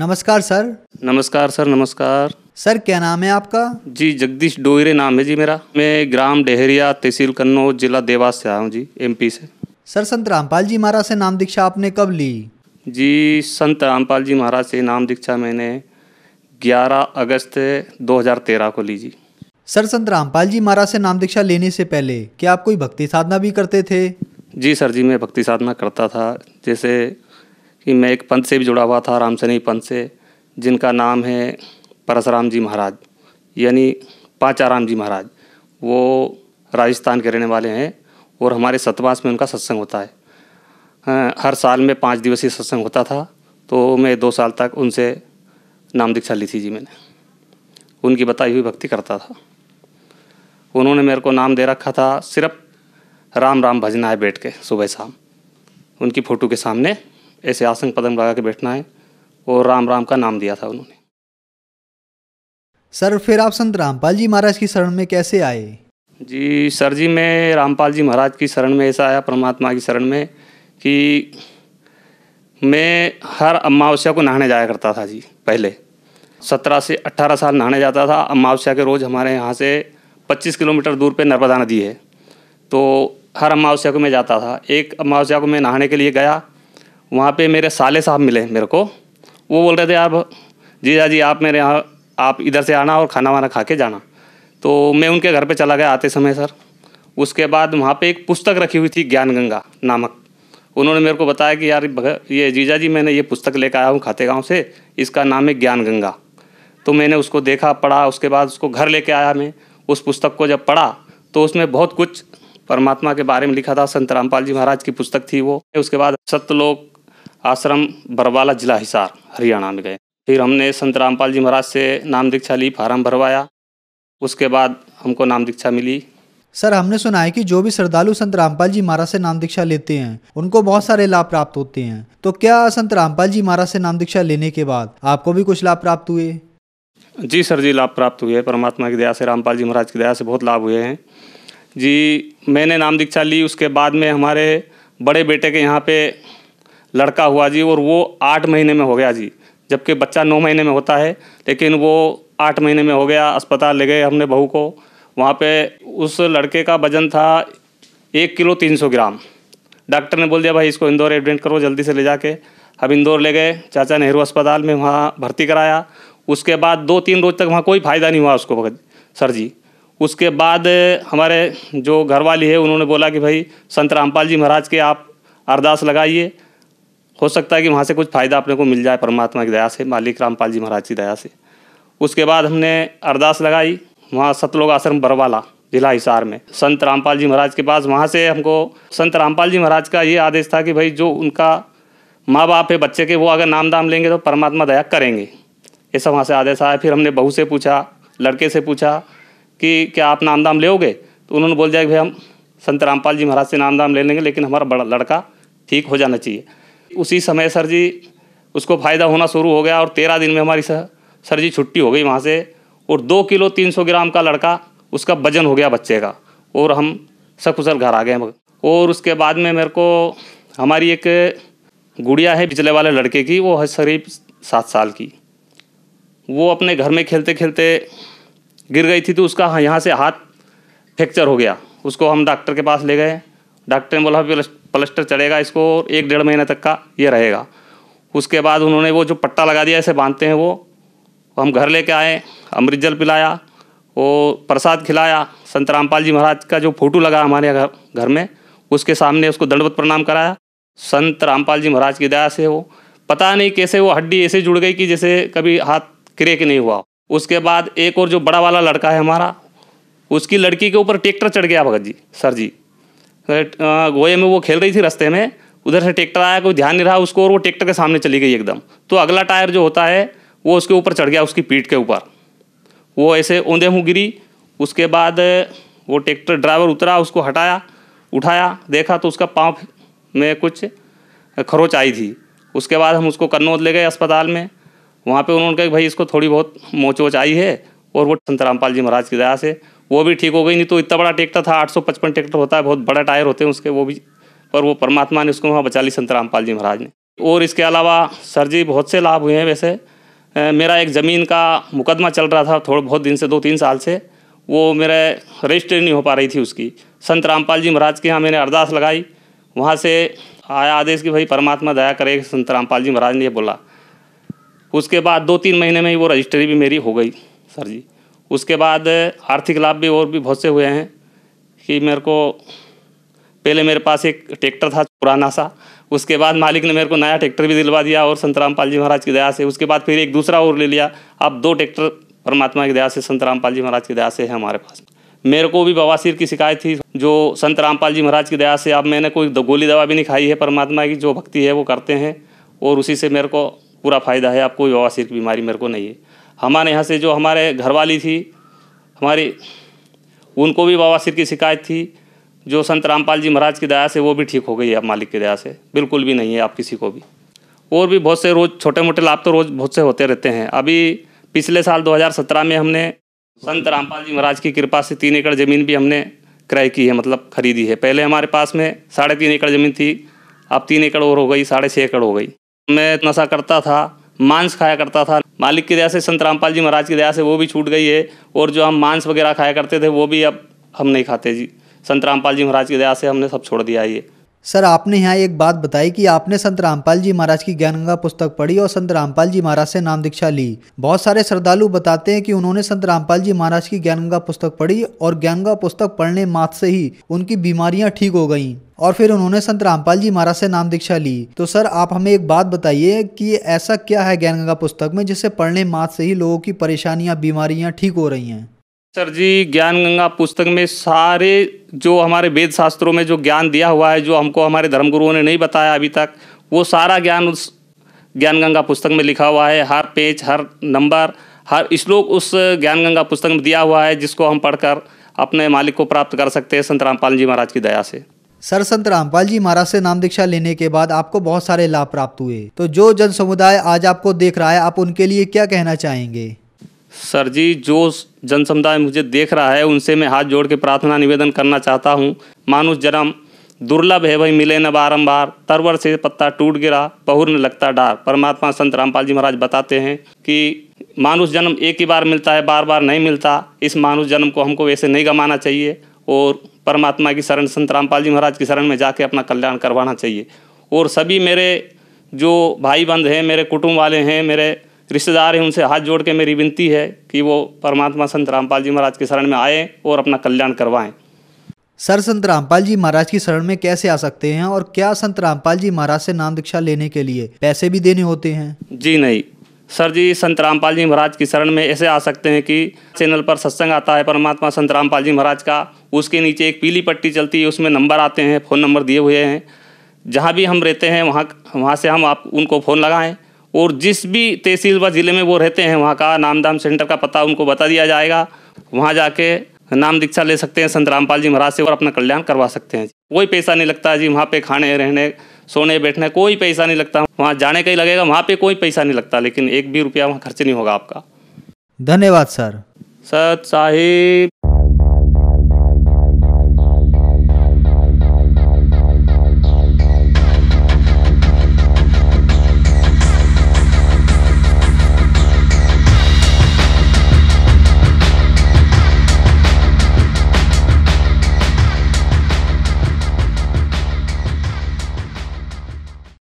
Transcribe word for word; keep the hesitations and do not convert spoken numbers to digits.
नमस्कार सर। नमस्कार सर। नमस्कार सर, क्या नाम है आपका? जी जगदीश डोईरे नाम है जी मेरा। मैं ग्राम डेहरिया, तहसील कन्नौज, जिला देवास से आया हूँ जी, एमपी से। सर, संत रामपाल जी महाराज से नाम दीक्षा आपने कब ली? जी संत रामपाल जी महाराज से नाम दीक्षा मैंने ग्यारह अगस्त दो हज़ार तेरह को ली जी। सर, संत रामपाल जी महाराज से नाम दीक्षा लेने से पहले क्या आप कोई भक्ति साधना भी करते थे? जी सर जी, मैं भक्ति साधना करता था, जैसे कि मैं एक पंथ से भी जुड़ा हुआ था, राम सनेही पंथ से, जिनका नाम है परसराम जी महाराज यानी पांचाराम जी महाराज। वो राजस्थान के रहने वाले हैं और हमारे सतवास में उनका सत्संग होता है। हर साल में पाँच दिवसीय सत्संग होता था, तो मैं दो साल तक उनसे नाम दीक्षा ली थी जी। मैंने उनकी बताई हुई भक्ति करता था। उन्होंने मेरे को नाम दे रखा था सिर्फ राम राम भजना है बैठ के, सुबह शाम उनकी फ़ोटो के सामने ऐसे आसन पदम लगा के बैठना है, और राम राम का नाम दिया था उन्होंने। सर, फिर आप संत रामपाल जी महाराज की शरण में कैसे आए? जी सर जी, मैं रामपाल जी महाराज की शरण में ऐसा आया, परमात्मा की शरण में, कि मैं हर अमावस्या को नहाने जाया करता था जी। पहले सत्रह से अट्ठारह साल नहाने जाता था। अमावस्या के रोज़ हमारे यहाँ से पच्चीस किलोमीटर दूर पे नर्मदा नदी है, तो हर अमावस्या को मैं जाता था। एक अमावस्या को मैं नहाने के लिए गया, वहाँ पे मेरे साले साहब मिले मेरे को। वो बोल रहे थे, आप जीजा जी आप मेरे यहाँ, आप इधर से आना और खाना वाना खा के जाना। तो मैं उनके घर पर चला गया आते समय सर। उसके बाद वहाँ पर एक पुस्तक रखी हुई थी, ज्ञान गंगा नामक। उन्होंने मेरे को बताया कि यार ये जीजा जी मैंने ये पुस्तक लेकर आया हूँ खातेगाँव से, इसका नाम है ज्ञान गंगा। तो मैंने उसको देखा, पढ़ा, उसके बाद उसको घर लेके आया। मैं उस पुस्तक को जब पढ़ा तो उसमें बहुत कुछ परमात्मा के बारे में लिखा था। संत रामपाल जी महाराज की पुस्तक थी वो। उसके बाद सतलोक आश्रम बरवाला, जिला हिसार, हरियाणा में गए। फिर हमने संत रामपाल जी महाराज से नाम दीक्षा ली, फार्म भरवाया, उसके बाद हमको नाम दीक्षा मिली। सर, हमने सुना है कि जो भी श्रद्धालु संत रामपाल जी महाराज से नाम दीक्षा लेते हैं उनको बहुत सारे लाभ प्राप्त होते हैं, तो क्या संत रामपाल जी महाराज से नाम दीक्षा लेने के बाद आपको भी कुछ लाभ प्राप्त हुए? जी सर जी, लाभ प्राप्त हुए परमात्मा की दया से, रामपाल जी महाराज की दया से बहुत लाभ हुए हैं जी। मैंने नाम दीक्षा ली, उसके बाद में हमारे बड़े बेटे के यहाँ पे लड़का हुआ जी, और वो आठ महीने में हो गया जी, जबकि बच्चा नौ महीने में होता है, लेकिन वो आठ महीने में हो गया। अस्पताल ले गए हमने बहू को। वहाँ पे उस लड़के का वजन था एक किलो तीन सौ ग्राम। डॉक्टर ने बोल दिया, भाई इसको इंदौर एडमिट करो जल्दी से ले जाके। अब इंदौर ले गए चाचा नेहरू अस्पताल में, वहाँ भर्ती कराया। उसके बाद दो तीन रोज तक वहाँ कोई फ़ायदा नहीं हुआ उसको सर जी। उसके बाद हमारे जो घरवाली है उन्होंने बोला कि भाई संत रामपाल जी महाराज के आप अरदास लगाइए, हो सकता है कि वहाँ से कुछ फ़ायदा अपने को मिल जाए परमात्मा की दया से, मालिक रामपाल जी महाराज की दया से। उसके बाद हमने अरदास लगाई वहाँ सतलोक आश्रम बरवाला, जिला हिसार में, संत रामपाल जी महाराज के पास। वहाँ से हमको संत रामपाल जी महाराज का ये आदेश था कि भाई जो उनका माँ बाप है बच्चे के, वो अगर नाम दाम लेंगे तो परमात्मा दया करेंगे, ऐसा वहाँ से आदेश आया। फिर हमने बहू से पूछा, लड़के से पूछा कि क्या आप नाम दाम लेओगे? तो उन्होंने बोल दिया कि भाई हम संत रामपाल जी महाराज से नाम दाम ले लेंगे, लेकिन हमारा बड़ा लड़का ठीक हो जाना चाहिए। उसी समय सर जी उसको फ़ायदा होना शुरू हो गया, और तेरह दिन में हमारी सर जी छुट्टी हो गई वहाँ से, और दो किलो तीन सौ ग्राम का लड़का, उसका वजन हो गया बच्चे का, और हम सकुशल घर आ गए। और उसके बाद में मेरे को हमारी एक गुड़िया है पिछले वाले लड़के की, वो है करीब सात साल की। वो अपने घर में खेलते खेलते गिर गई थी, तो उसका यहाँ से हाथ फ्रैक्चर हो गया। उसको हम डॉक्टर के पास ले गए। डॉक्टर ने बोला प्लास्टर चढ़ेगा इसको, एक डेढ़ महीने तक का ये रहेगा। उसके बाद उन्होंने वो जो पट्टा लगा दिया ऐसे बांधते हैं, वो हम घर लेके आए, अमृत जल पिलाया और प्रसाद खिलाया। संत रामपाल जी महाराज का जो फोटो लगा हमारे घर घर में, उसके सामने उसको दंडवत प्रणाम कराया। संत रामपाल जी महाराज की दया से वो पता नहीं कैसे वो हड्डी ऐसे जुड़ गई कि जैसे कभी हाथ क्रेक नहीं हुआ। उसके बाद एक और जो बड़ा वाला लड़का है हमारा, उसकी लड़की के ऊपर ट्रैक्टर चढ़ गया भगत जी सर जी। गोए में वो खेल रही थी, रास्ते में उधर से ट्रैक्टर आया, कोई ध्यान नहीं रहा उसको, और वो ट्रैक्टर के सामने चली गई एकदम। तो अगला टायर जो होता है वो उसके ऊपर चढ़ गया, उसकी पीठ के ऊपर। वो ऐसे औंधे मुँह गिरी। उसके बाद वो ट्रैक्टर ड्राइवर उतरा, उसको हटाया, उठाया, देखा तो उसका पाँव में कुछ खरोच आई थी। उसके बाद हम उसको कन्नौज ले गए अस्पताल में। वहाँ पे उन्होंने कहा भाई इसको थोड़ी बहुत मोच वोच आई है, और वो संत रामपाल जी महाराज की दया से वो भी ठीक हो गई। नहीं तो इतना बड़ा ट्रैक्टर था, आठ सौ पचपन ट्रैक्टर होता है, बहुत बड़ा टायर होते हैं उसके, वो भी, पर वो परमात्मा ने उसको वहाँ बचा ली संत रामपाल जी महाराज ने। और इसके अलावा सर जी बहुत से लाभ हुए हैं। वैसे मेरा एक ज़मीन का मुकदमा चल रहा था थोड़ा बहुत दिन से, दो तीन साल से, वो मेरे रजिस्ट्री नहीं हो पा रही थी उसकी। संत रामपाल जी महाराज के यहाँ मैंने अरदास लगाई, वहाँ से आया आदेश कि भाई परमात्मा दया करे, संत रामपाल जी महाराज ने ये बोला। उसके बाद दो तीन महीने में ही वो रजिस्ट्री भी मेरी हो गई सर जी। उसके बाद आर्थिक लाभ भी और भी बहुत से हुए हैं कि मेरे को पहले मेरे पास एक ट्रैक्टर था पुराना सा, उसके बाद मालिक ने मेरे को नया ट्रैक्टर भी दिलवा दिया और संत रामपाल जी महाराज की दया से। उसके बाद फिर एक दूसरा और ले लिया। अब दो ट्रैक्टर परमात्मा की दया से, संत रामपाल जी महाराज की दया से है हमारे पास। मेरे को भी बवासीर की शिकायत थी, जो संत रामपाल जी महाराज की दया से अब मैंने कोई गोली दवा भी नहीं खाई है। परमात्मा की जो भक्ति है वो करते हैं और उसी से मेरे को पूरा फ़ायदा है। अब कोई बवासीर की बीमारी मेरे को नहीं है। हमारे यहाँ से जो हमारे घरवाली थी हमारी, उनको भी बवासीर की शिकायत थी, जो संत रामपाल जी महाराज की दया से वो भी ठीक हो गई है अब मालिक की दया से। बिल्कुल भी नहीं है आप किसी को भी। और भी बहुत से रोज़ छोटे मोटे लाभ तो रोज़ बहुत से होते रहते हैं। अभी पिछले साल दो हज़ार सत्रह में हमने संत रामपाल जी महाराज की कृपा से तीन एकड़ ज़मीन भी हमने क्रय की है, मतलब खरीदी है। पहले हमारे पास में साढ़े तीन एकड़ ज़मीन थी, अब तीन एकड़ और हो गई, साढ़े छः एकड़ हो गई। मैं नशा करता था, मांस खाया करता था, मालिक की दया से, संत रामपाल जी महाराज की दया से वो भी छूट गई है। और जो हम मांस वगैरह खाया करते थे वो भी अब हम नहीं खाते जी, संत रामपाल जी महाराज की दया से हमने सब छोड़ दिया। ये सर आपने यहाँ एक बात बताई कि आपने संत रामपाल जी महाराज की ज्ञान गंगा पुस्तक पढ़ी और संत रामपाल जी महाराज से नाम दीक्षा ली। बहुत सारे श्रद्धालु बताते हैं कि उन्होंने संत रामपाल जी महाराज की ज्ञान गंगा पुस्तक पढ़ी और ज्ञान गंगा पुस्तक पढ़ने मात्र से ही उनकी बीमारियां ठीक हो गईं और फिर उन्होंने संत रामपाल जी महाराज से नाम दीक्षा ली। तो सर आप हमें एक बात बताइए कि ऐसा क्या है ज्ञान गंगा पुस्तक में जिसे पढ़ने मात्र से ही लोगों की परेशानियाँ, बीमारियाँ ठीक हो रही हैं? सर जी ज्ञान गंगा पुस्तक में सारे जो हमारे वेद शास्त्रों में जो ज्ञान दिया हुआ है, जो हमको हमारे धर्मगुरुओं ने नहीं बताया अभी तक, वो सारा ज्ञान उस ज्ञान गंगा पुस्तक में लिखा हुआ है। हर पेज, हर नंबर, हर श्लोक उस ज्ञान गंगा पुस्तक में दिया हुआ है, जिसको हम पढ़कर अपने मालिक को प्राप्त कर सकते हैं संत रामपाल जी महाराज की दया से। सर संत रामपाल जी महाराज से नाम दीक्षा लेने के बाद आपको बहुत सारे लाभ प्राप्त हुए, तो जो जन समुदाय आज आपको देख रहा है आप उनके लिए क्या कहना चाहेंगे? सर जी जो जन समुदाय मुझे देख रहा है उनसे मैं हाथ जोड़ के प्रार्थना निवेदन करना चाहता हूँ। मानुष जन्म दुर्लभ है भाई, मिले न बारंबार, तरवर से पत्ता टूट गिरा, पहुर न लगता डार। परमात्मा संत रामपाल जी महाराज बताते हैं कि मानुष जन्म एक ही बार मिलता है, बार बार नहीं मिलता। इस मानुष जन्म को हमको वैसे नहीं गंवाना चाहिए और परमात्मा की शरण, संत रामपाल जी महाराज की शरण में जाके अपना कल्याण करवाना चाहिए। और सभी मेरे जो भाई बंध हैं, मेरे कुटुंब वाले हैं, मेरे रिश्तेदार हैं, उनसे हाथ जोड़ के मेरी विनती है कि वो परमात्मा संत रामपाल जी महाराज के शरण में आए और अपना कल्याण करवाएं। सर संत रामपाल जी महाराज की शरण में कैसे आ सकते हैं और क्या संत रामपाल जी महाराज से नाम दीक्षा लेने के लिए पैसे भी देने होते हैं? जी नहीं सर जी, संत रामपाल जी महाराज की शरण में ऐसे आ सकते हैं कि चैनल पर सत्संग आता है परमात्मा संत रामपाल जी महाराज का, उसके नीचे एक पीली पट्टी चलती है, उसमें नंबर आते हैं, फ़ोन नंबर दिए हुए हैं। जहाँ भी हम रहते हैं वहाँ वहाँ से हम आप उनको फ़ोन लगाएँ और जिस भी तहसील व ज़िले में वो रहते हैं वहाँ का नामदान सेंटर का पता उनको बता दिया जाएगा। वहाँ जाके नाम दीक्षा ले सकते हैं संत रामपाल जी महाराज से और अपना कल्याण करवा सकते हैं। कोई पैसा नहीं लगता जी, वहाँ पे खाने रहने सोने बैठने कोई पैसा नहीं लगता। वहाँ जाने का ही लगेगा, वहाँ पे कोई पैसा नहीं लगता, लेकिन एक भी रुपया वहाँ खर्च नहीं होगा आपका। धन्यवाद सर। सत साहिब।